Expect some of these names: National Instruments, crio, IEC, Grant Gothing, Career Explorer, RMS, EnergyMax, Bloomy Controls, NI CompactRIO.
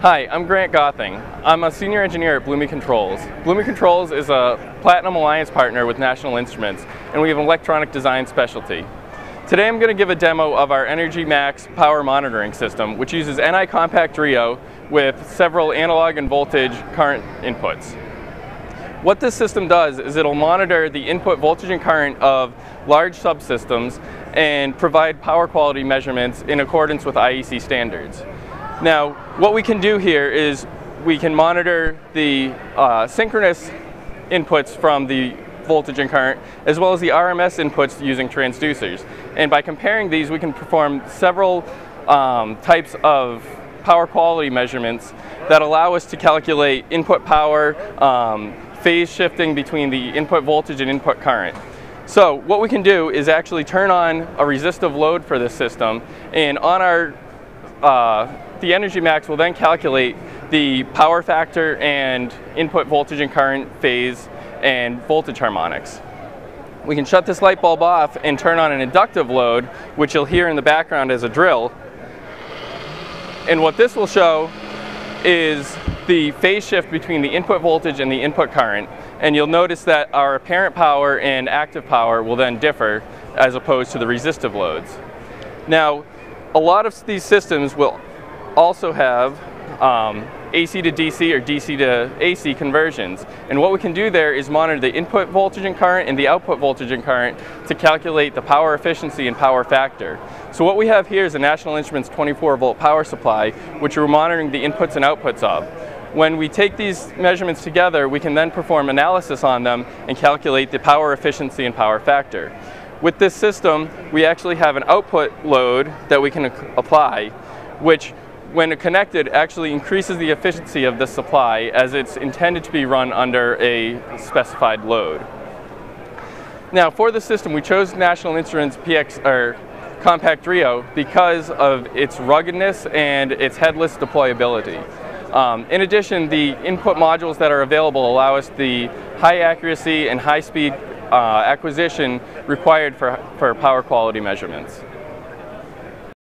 Hi, I'm Grant Gothing. I'm a senior engineer at Bloomy Controls. Bloomy Controls is a Platinum Alliance partner with National Instruments, and we have an electronic design specialty. Today I'm going to give a demo of our EnergyMax power monitoring system, which uses NI CompactRIO with several analog and voltage current inputs. What this system does is it'll monitor the input voltage and current of large subsystems and provide power quality measurements in accordance with IEC standards. Now, what we can do here is we can monitor the synchronous inputs from the voltage and current, as well as the RMS inputs using transducers. And by comparing these, we can perform several types of power quality measurements that allow us to calculate input power, phase shifting between the input voltage and input current. So what we can do is actually turn on a resistive load for this system, and on our the EnergyMax will then calculate the power factor and input voltage and current, phase, and voltage harmonics. We can shut this light bulb off and turn on an inductive load, which you'll hear in the background as a drill. And what this will show is the phase shift between the input voltage and the input current. And you'll notice that our apparent power and active power will then differ as opposed to the resistive loads. Now, a lot of these systems will also have AC to DC or DC to AC conversions. And what we can do there is monitor the input voltage and current and the output voltage and current to calculate the power efficiency and power factor. So what we have here is a National Instruments 24-volt power supply, which we're monitoring the inputs and outputs of. When we take these measurements together, we can then perform analysis on them and calculate the power efficiency and power factor. With this system, we actually have an output load that we can apply, which when connected actually increases the efficiency of the supply, as it's intended to be run under a specified load. Now, for the system, we chose National Instruments CompactRIO because of its ruggedness and its headless deployability. In addition, the input modules that are available allow us the high accuracy and high speed acquisition required for power quality measurements.